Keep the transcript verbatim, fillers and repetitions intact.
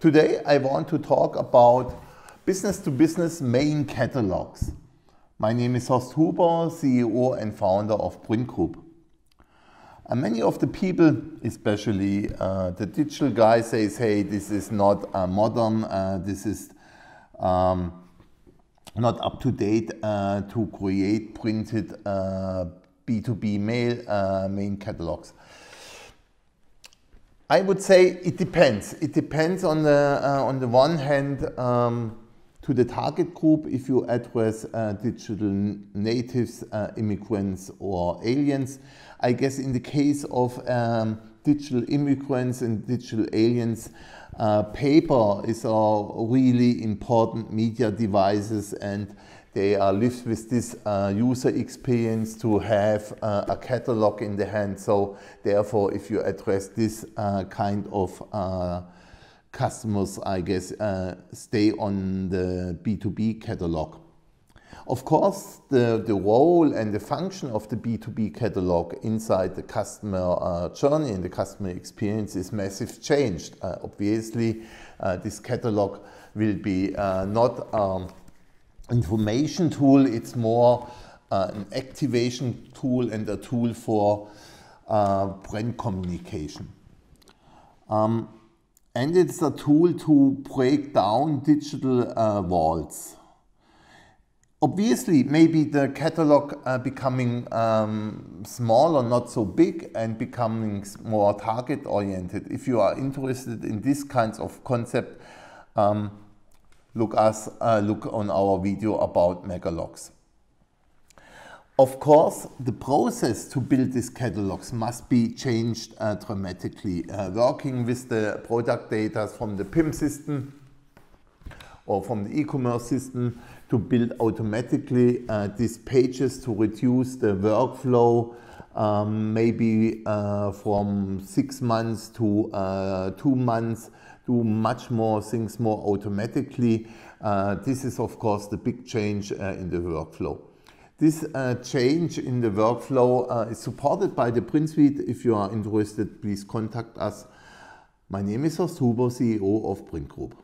Today I want to talk about business-to-business main catalogs. My name is Horst Huber, C E O and founder of priint Group. And many of the people, especially uh, the digital guy, says, hey, this is not uh, modern, uh, this is um, not up to date uh, to create printed uh, B two B mail uh, main catalogs. I would say it depends. It depends on the, uh, on the one hand um, to the target group, if you address uh, digital natives, uh, immigrants or aliens. I guess in the case of um, digital immigrants and digital aliens, uh, paper is a really important media devices, and they are lived with this uh, user experience to have uh, a catalog in the hand. So therefore, if you address this uh, kind of uh, customers, I guess, uh, stay on the B two B catalog. Of course, the, the role and the function of the B two B catalog inside the customer uh, journey and the customer experience is massive changed. Uh, obviously, uh, this catalog will be uh, not um, information tool, it's more uh, an activation tool and a tool for uh, brand communication. Um, and it's a tool to break down digital uh, walls. Obviously, maybe the catalog uh, becoming um, smaller, not so big, and becoming more target-oriented. If you are interested in these kinds of concept, um, Look, us, uh, look on our video about megalogs. Of course, the process to build these catalogs must be changed uh, dramatically. Uh, working with the product data from the P I M system or from the e-commerce system to build automatically uh, these pages to reduce the workflow um, maybe uh, from six months to uh, two months. Do much more things more automatically. Uh, this is, of course, the big change uh, in the workflow. This uh, change in the workflow uh, is supported by the priint Suite. If you are interested, please contact us. My name is Horst Huber, C E O of priint Group.